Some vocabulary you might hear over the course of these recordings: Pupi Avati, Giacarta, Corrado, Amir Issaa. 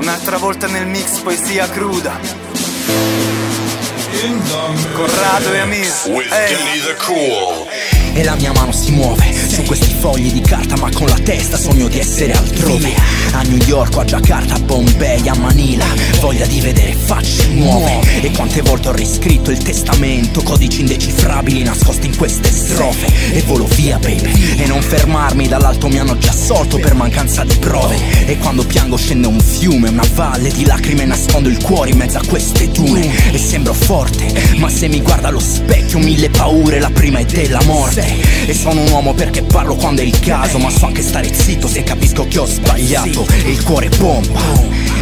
Un'altra volta nel mix, poesia cruda. Corrado e Amir Issaa. E la mia mano si muove su questi fogli di carta, ma con la testa sogno di essere altrove. A New York, a Giacarta, a Bombay, a Manila, voglia di vedere facce nuove. E quante volte ho riscritto il testamento, codici indecifrabili nascosti in queste strofe. E volo via, baby, e non fermarmi, dall'alto mi hanno già assolto per mancanza di prove. E quando piango scende un fiume, una valle di lacrime, nascondo il cuore in mezzo a queste dune. E sembro forte, ma se mi guarda allo specchio mille paure, la prima è della morte. E sono un uomo perché parlo quando è il caso, ma so anche stare zitto se capisco che ho sbagliato. E il cuore pompa,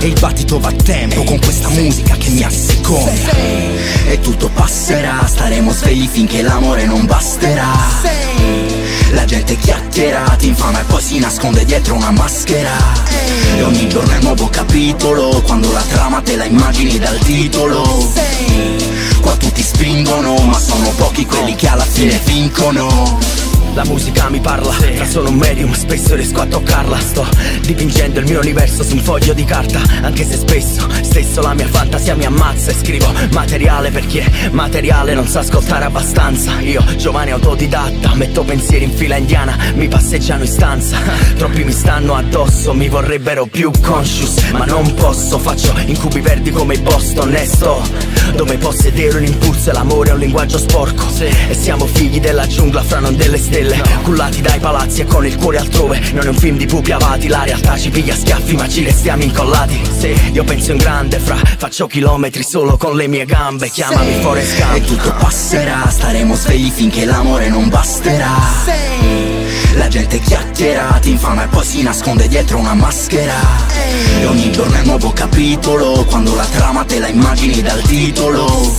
e il battito va a tempo con questa musica che mi asseconda. E tutto passerà, staremo svegli finché l'amore non basterà. La gente chiacchiera, ti infama e poi si nasconde dietro una maschera. E ogni giorno è un nuovo capitolo, quando la trama te la immagini dal titolo. Qua tutti spingono, ma sono pochi quelli che alla fine vincono. La musica mi parla, tra solo un medium, spesso riesco a toccarla. Sto dipingendo il mio universo su un foglio di carta, anche se spesso la mia fantasia mi ammazza. E scrivo materiale per chi è materiale non sa ascoltare abbastanza. Io, giovane autodidatta, metto pensieri in fila indiana, mi passeggiano in stanza. Troppi mi stanno addosso, mi vorrebbero più conscious, ma non posso. Faccio incubi verdi come Boston e sto dove può sedere un impulso, e l'amore è un linguaggio sporco. E siamo figli della giungla, fra non delle stelle, cullati dai palazzi e con il cuore altrove. Non è un film di pupi avati, la realtà ci piglia schiaffi ma ci restiamo incollati. Se io penso in grande, fra, faccio chilometri solo con le mie gambe. Chiamami Forrest Gump. E tutto passerà, staremo svegli finché l'amore non basterà. La gente chiacchiera, ti infama e poi si nasconde dietro una maschera. E ogni giorno è un nuovo capitolo, quando la trama te la immagini dal titolo.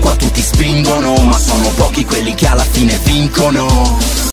Qua tutti spingono, ma sono pochi quelli che alla fine vincono.